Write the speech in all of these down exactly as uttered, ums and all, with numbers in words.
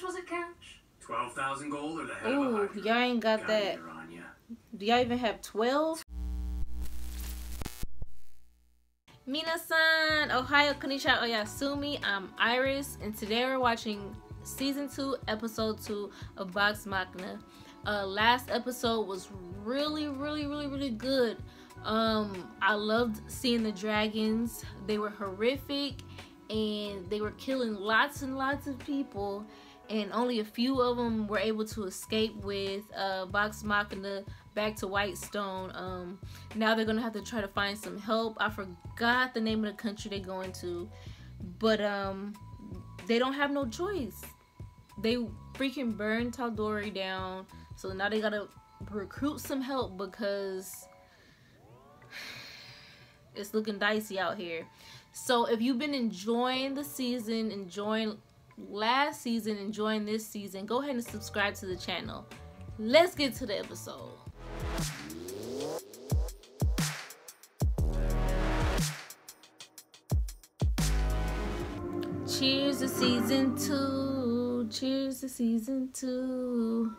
much was it cash? twelve thousand gold or the hell of a hundred. Ooh, y'all ain't got, got that. Do y'all even have twelve? Minasan, Ohio, konnichiwa, oyasumi. I'm Iris, and today we're watching Season two, Episode two of Vox Machina. Uh, last episode was really, really, really, really good. Um, I loved seeing the dragons. They were horrific, and they were killing lots and lots of people, and only a few of them were able to escape with uh, Vox Machina back to Whitestone. Um, now they're gonna have to try to find some help. I forgot the name of the country they're going to, but um, they don't have no choice. They freaking burned Tal'Dorei down, so now they gotta recruit some help because it's looking dicey out here. So if you've been enjoying the season, enjoying last season, enjoying this season, go ahead and subscribe to the channel. Let's get to the episode. Cheers to season two. Cheers to season two.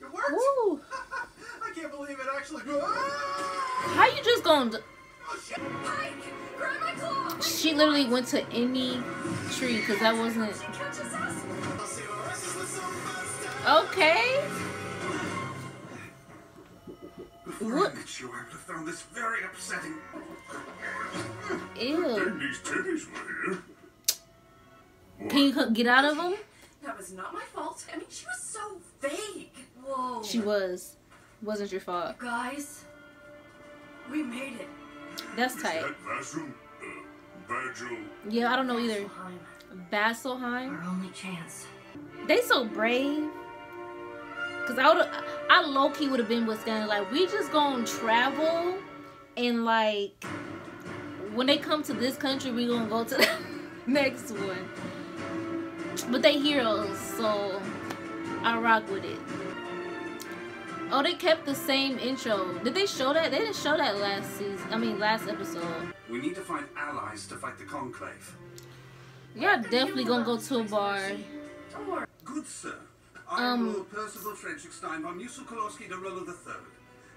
It worked. Woo. I can't believe it actually. How you just gonna? Oh, shit. Mike, grab my claw. She literally went to any tree because that wasn't. Okay. Before I met you, I would have found this very upsetting. Ew. These titties were here. Can you get out of them? That was not my fault. I mean, she was so vague. Whoa. She was. Wasn't your fault. You guys, we made it. That's tight. That Vassel, uh, Vagel. Yeah, I don't know either. Vasselheim. Our only chance. They so brave. Cause I would, I low key would have been with Scanlan. Like, we just gonna travel, and like, when they come to this country, we gonna go to the next one. But they heroes, so I rock with it. Oh, they kept the same intro. Did they show that? They didn't show that last season. I mean, last episode. We need to find allies to fight the Conclave. Y'all definitely gonna go to a bar. Good sir. I am um, Percival Trentwickstein by Musil Kolowski the Roller the Third,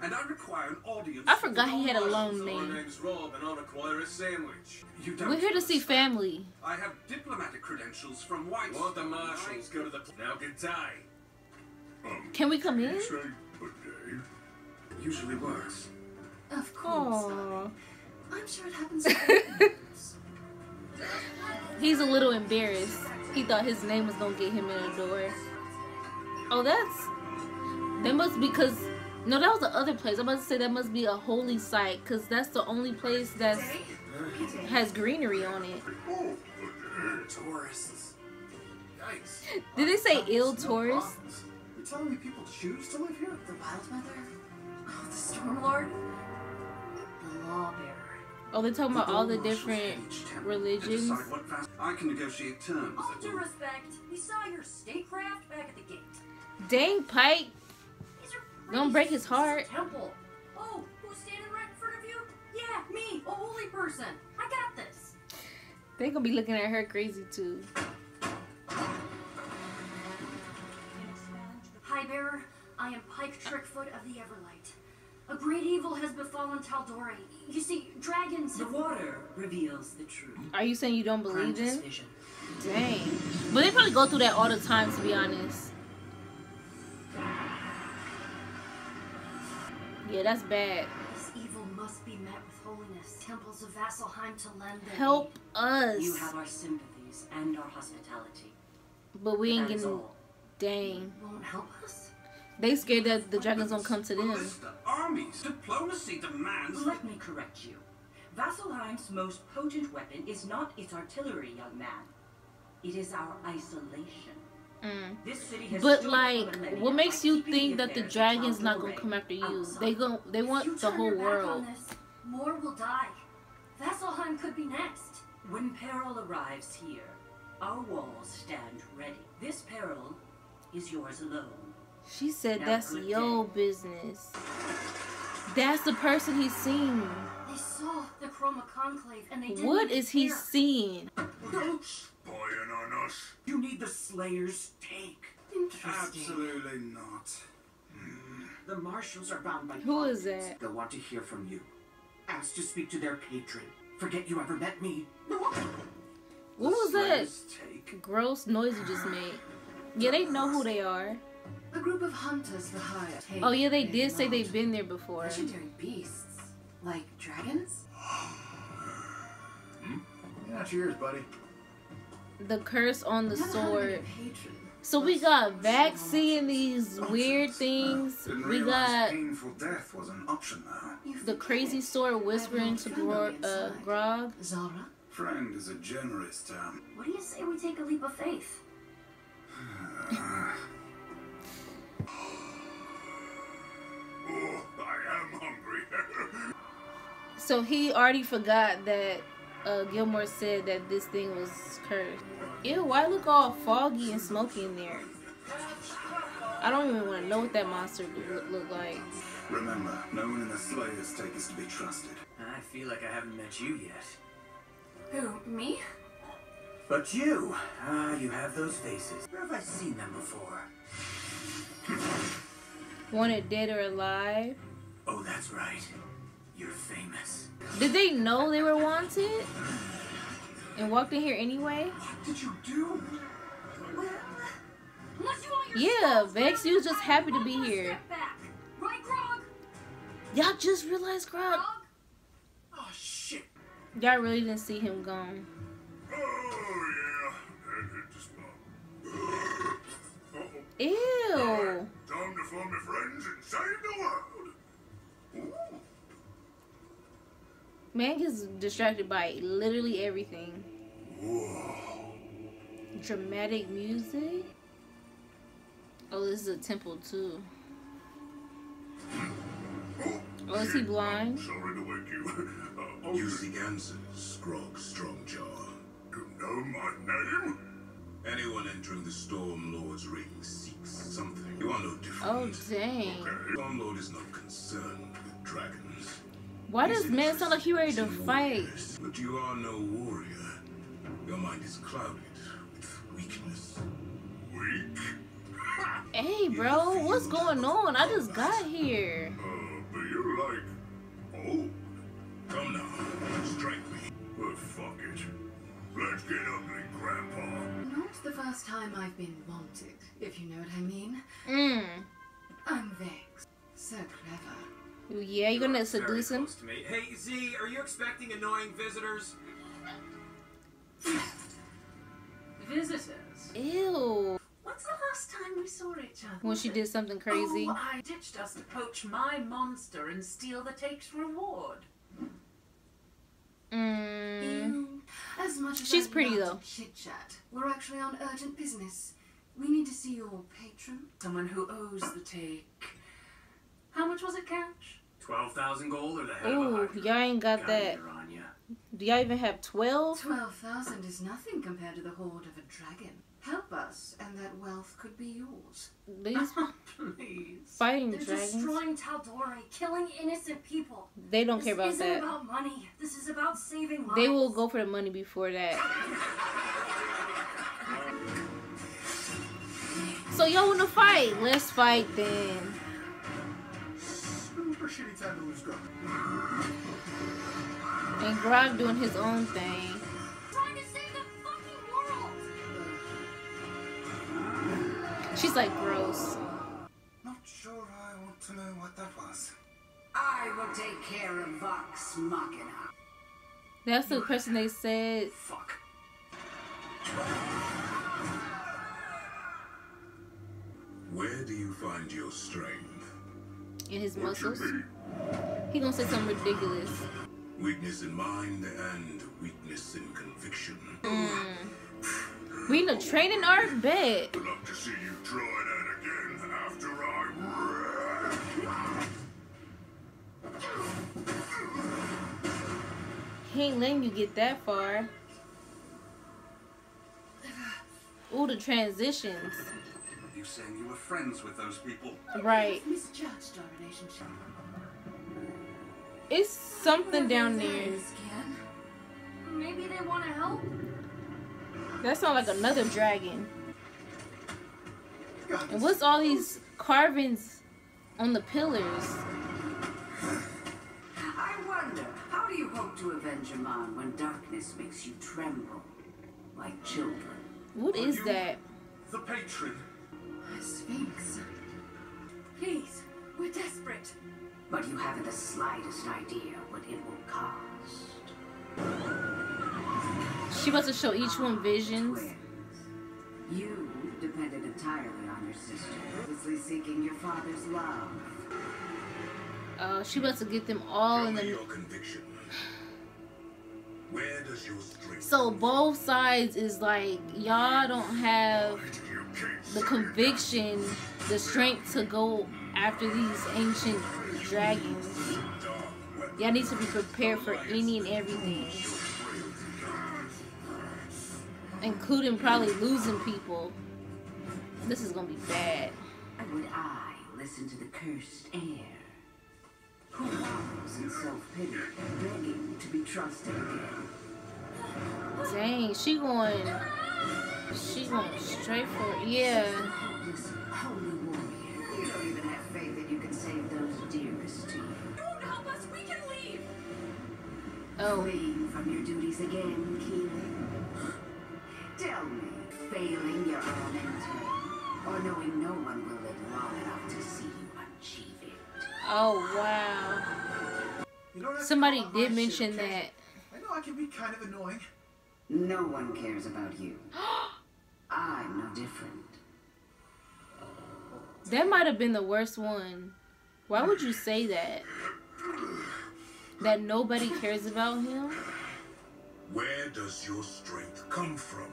and I require an audience. I forgot he had a long name. Rob, and I'll require a sandwich. You don't. We're here to see family. I have diplomatic credentials from White. Well, the marshals go to the now. Good day. Um, Can we come in? Usually works. Of course. Aww. I'm sure it happens. He's a little embarrassed. He thought his name was gonna get him in the door. Oh, that's, that must be, because, no, that was the other place. I must say that must be a holy site, because that's the only place that has greenery on it. Oh, tourists. Yikes. Did they say ill tourists? You're telling me people choose to live here? The wild mother? Oh, the storm lord? The law bearer. Oh, they're talking about all the different religions. I can negotiate terms. All due respect, we saw your statecraft back at the gate. Dang, Pike. Don't break his heart. Temple. Oh, who's standing right in front of you? Yeah, me, a holy person. I got this. They're gonna be looking at her crazy too. High bearer, I am Pike Trickfoot of the Everlight. A great evil has befallen Tal'Dorei. You see, dragons. The water reveals the truth. Are you saying you don't believe in? Dang. But they probably go through that all the time, to be honest. Yeah, that's bad. This evil must be met with holiness. Temples of Vasselheim to lend their help aid. Us. You have our sympathies and our hospitality. But we ain't that getting. Dang. You won't help us? They scared that the dragons don't come to them. Armies, diplomacy demands. Let me correct you. Vasselheim's most potent weapon is not its artillery, young man. It is our isolation. Mm. This city has but like, what makes you think that the dragons not gonna come after you? They go, they want the whole world. This, more will die. Vasselheim could be next. When peril arrives here, our walls stand ready. This peril is yours alone. She said that's your business. That's the person he's seen. They saw the Chroma Conclave and they didn't What is care. he seeing? Don't spoil on us. You need the Slayer's take. Absolutely not. The Marshals are bound by Who is that? They'll want to hear from you. Ask to speak to their patron. Forget you ever met me. What was that gross noise you just made? Yeah, they know who they are. A group of hunters for hire. Oh yeah, they did say they've been there before. Legendary beasts, like dragons. Hmm? Yeah, cheers, buddy. The curse on the sword. So we got Vax seeing these weird things. Uh, we got painful death was an option though. The crazy sword whispering to Grog. Uh, Grog. Zara? Friend is a generous term. What do you say we take a leap of faith? oh, I am hungry. So he already forgot that uh, Gilmore said that this thing was cursed. Ew, why look all foggy and smoky in there? I don't even want to know what that monster look, look like. Remember, no one in the Slayer's take is to be trusted. I feel like I haven't met you yet. Who, me? But you, ah, you have those faces. Where have I seen them before? Wanted dead or alive? Oh, that's right. You're famous. Did they know they were wanted? And walked in here anyway? What did you do? Yeah, Vex, you was just happy to be here. Y'all just realized Grog. Oh shit. Y'all really didn't see him gone. Oh yeah. Ew. Time to form the friends and save the world. Man gets distracted by literally everything. Whoa. Dramatic music. Oh, this is a temple too. Oh, oh is he blind? I'm sorry to wake you. Uh, Using answers, Grog Strongjaw. You know my name? Anyone entering the Storm Lord's ring seeks something. You are no different. Oh dang. Okay. Storm Lord is not concerned with dragons. Why does man sound like he ready to fight? But you are no warrior. Your mind is clouded with weakness. Weak? Hey, bro, what's going on? I just got here. Uh, but you're like old. Come now, strike me. But fuck it. Let's get ugly, Grandpa. Not the first time I've been wanted, if you know what I mean. Mm. I'm Vex. So clever. Yeah, you're gonna seduce him. Hey, Z, are you expecting annoying visitors? Visitors? Ew. When's the last time we saw each other? When she did something crazy. Oh, I ditched us to poach my monster and steal the take's reward. Mm. As much as She's I'm pretty though. Chit chat. We're actually on urgent business. We need to see your patron. Someone who owes the take. How much was it cash? twelve thousand gold or the head Ooh, of a y'all ain't got, got that. Do y'all even have twelve? twelve thousand is nothing compared to the hoard of a dragon. Help us, and that wealth could be yours. These Please. Fighting They're dragons. They're destroying Tal'Dorei, killing innocent people. They don't this care about isn't that. This about money. This is about saving lives. They will go for the money before that. So y'all wanna fight? Let's fight then. Shitty time to lose Grog. And Grog doing his own thing. Trying to save the fucking world. She's like gross. Not sure I want to know what that was. I will take care of Vox Machina. That's the person they said. Fuck. Where do you find your strength? In his muscles. He gonna say something ridiculous. Weakness in mind and weakness in conviction. Mm. We in a training art bed. I'd love to see you try that again after I He ain't letting you get that far. Ooh, the transitions. You saying you were friends with those people. Right. Misjudged our relationship. It's something down there. Maybe they want to help. That sounds like another dragon. And what's all these carvings on the pillars? I wonder, how do you hope to avenge a man when darkness makes you tremble like children? What Are is that? The patron. A sphinx. Please, we're desperate. But you haven't the slightest idea what it will cost. She wants to show each one visions. Twins. You depended entirely on your sister, obviously seeking your father's love. Oh, uh, she wants to get them all in the... Your conviction. Where does your strength... So both sides is like, y'all don't have the conviction, the strength to go after these ancient dragons. Y'all need to be prepared for any and everything, including probably losing people. This is gonna be bad. Would I listen to the cursed air, who wallows in self-pity, begging to be trusted again? Dang, she going, she going straight for it. Yeah. This holy warrior. You don't even have faith that you can save those dearest to you. Don't help us. We can leave. Oh, fleeing from your duties again, Keyleth. Tell me, failing your own intent, or knowing no one will live long enough to see you achieve it. Oh, wow. Somebody did mention that. I know I can be kind of annoying. No one cares about you. I'm no different. That might have been the worst one. Why would you say that? That nobody cares about him? Where does your strength come from?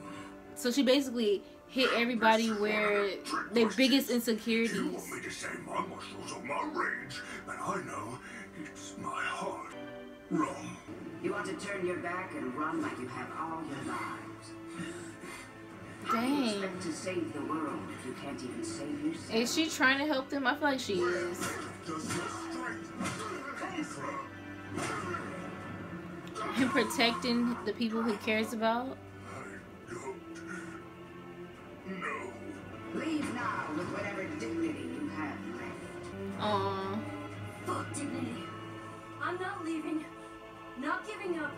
So she basically hit everybody where their biggest insecurities. You want me to say my muscles or my rage, but I know it's my heart. Wrong. You want to turn your back and run like you have all your lives. Dang. How do you expect to save the world if you can't even save yourself? Is she trying to help them? I feel like she is. Him protecting the people who cares about. I don't know. Leave now with whatever dignity you have left. Aww. Fuck dignity. I'm not leaving. Not giving up.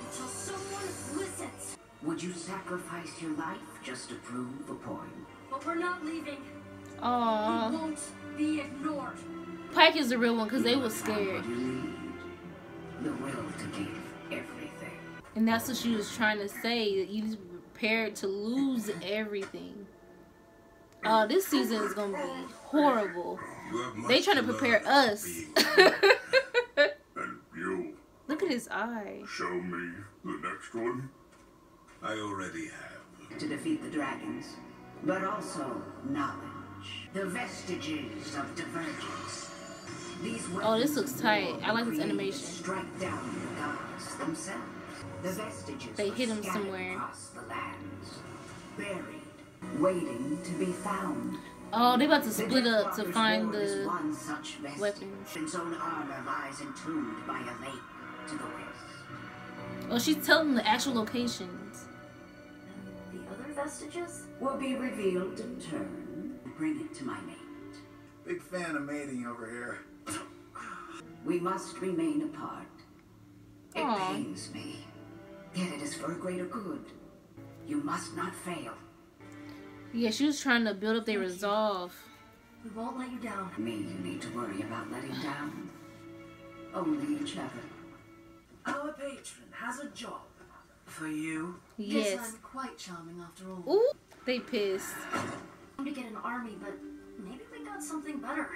Until someone listens. Would you sacrifice your life just to prove a point? But we're not leaving. Aww. We won't be ignored. Pike is the real one because they were scared. The will to give everything. And that's what she was trying to say, that you was prepared to lose everything. Oh, uh, this season is gonna be horrible. They trying to prepare us. And you. Look at his eye. Show me the next one. I already have. To defeat the dragons, but also knowledge. The vestiges of divergence. Oh, this looks tight. I like this animation. Strike down the gods themselves. The vestiges they hit him somewhere. Across the lands, buried, waiting to be found. Oh, they about to split up to find the weapons. Its own armor lies entombed by a lake to the west. Oh, she's telling the actual locations. The other vestiges will be revealed in turn. Bring it to my mate. Big fan of mating over here. We must remain apart. It Aww. Pains me. Yet it is for a greater good. You must not fail. Yeah, she was trying to build up their resolve. We won't let you down. Me, you need to worry about letting down. Only each other. Our patron has a job for you. Yes. Yes, I'm quite charming after all. Ooh, they pissed. I'm to get an army, but maybe we got something better.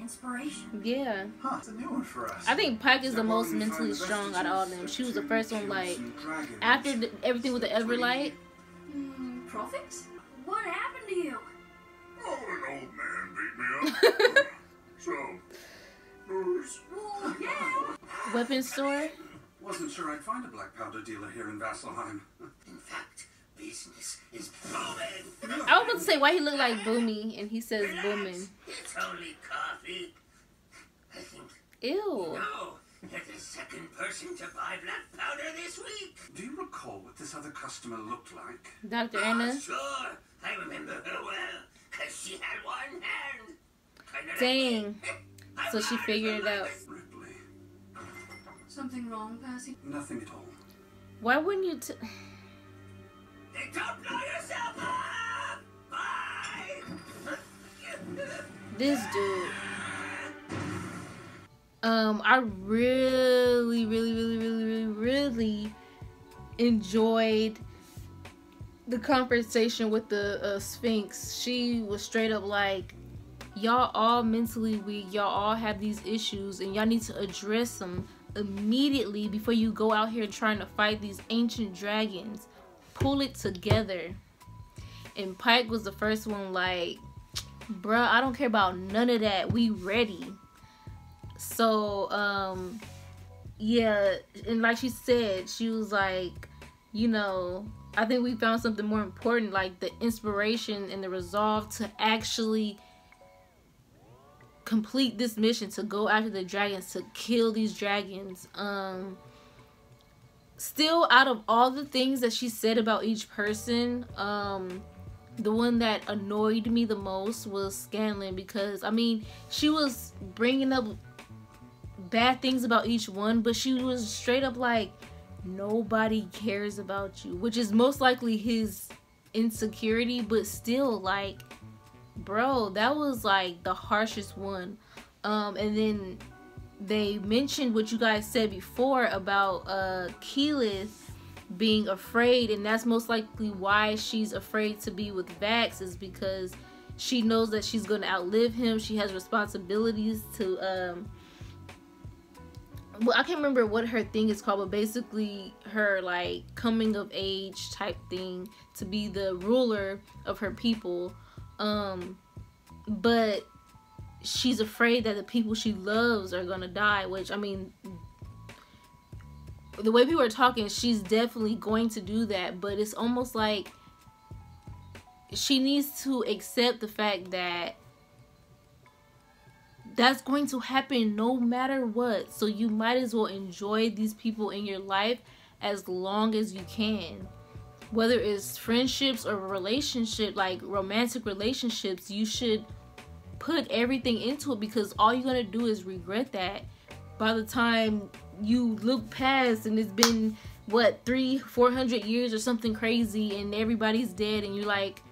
Inspiration. Yeah. Huh, it's a new one for us. I think Pike is the most mentally strong out of all of them. She was the first one, like, after the, everything with the Everlight. Mm, prophets? What happened to you? Oh, an old man beat me up. So, Bruce. Well, yeah. Weapon store? Wasn't sure I'd find a black powder dealer here in Vasselheim. In fact, business is booming. I was about to say why he looked like Boomy, and he says booming. It's only coffee. I think Ew. No, you're the second person to buy black powder this week. Do you recall what this other customer looked like? Doctor Oh, Anna? Sure. I remember her well, because she had one hand. Kinda Dang. Like so she figured it out. Ripley. Something wrong, Percy? Nothing at all. Why wouldn't you t- Then don't blow yourself up! Bye! This dude. Um, I really, really, really, really, really, really enjoyed the conversation with the uh, Sphinx. She was straight up like, y'all all mentally weak, y'all all have these issues, and y'all need to address them immediately before you go out here trying to fight these ancient dragons. Pull it together. And Pike was the first one like, bruh, I don't care about none of that. We ready. So um yeah, and like she said, she was like, you know, I think we found something more important, like the inspiration and the resolve to actually complete this mission, to go after the dragons, to kill these dragons. Um still, out of all the things that she said about each person, um the one that annoyed me the most was Scanlan, because I mean, she was bringing up bad things about each one, but she was straight up like, nobody cares about you, which is most likely his insecurity, but still, like, bro, that was like the harshest one. Um and then they mentioned what you guys said before about uh Keyleth being afraid, and that's most likely why she's afraid to be with Vax, is because she knows that she's going to outlive him. She has responsibilities to um well, I can't remember what her thing is called, but basically her like coming of age type thing to be the ruler of her people. Um but she's afraid that the people she loves are gonna die, which, I mean, the way people are talking, she's definitely going to do that, but it's almost like she needs to accept the fact that that's going to happen no matter what. So you might as well enjoy these people in your life as long as you can. Whether it's friendships or relationship, like romantic relationships, you should put everything into it, because all you're going to do is regret that by the time you look past and it's been, what, three, four hundred years or something crazy, and everybody's dead, and you're like,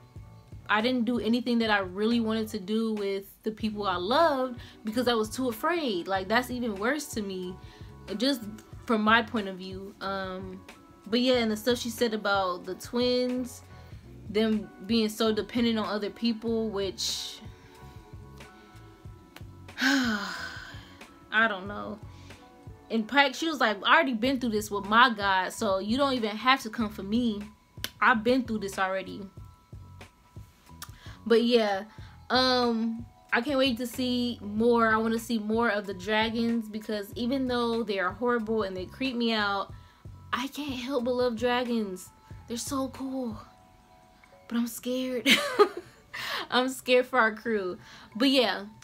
I didn't do anything that I really wanted to do with the people I loved because I was too afraid. Like, that's even worse to me, just from my point of view. Um, but yeah, and the stuff she said about the twins, them being so dependent on other people, which, I don't know. And Pike, she was like, I already been through this with my God, so you don't even have to come for me. I've been through this already. But yeah, um, I can't wait to see more. I want to see more of the dragons, because even though they are horrible and they creep me out, I can't help but love dragons. They're so cool. But I'm scared. I'm scared for our crew. But yeah,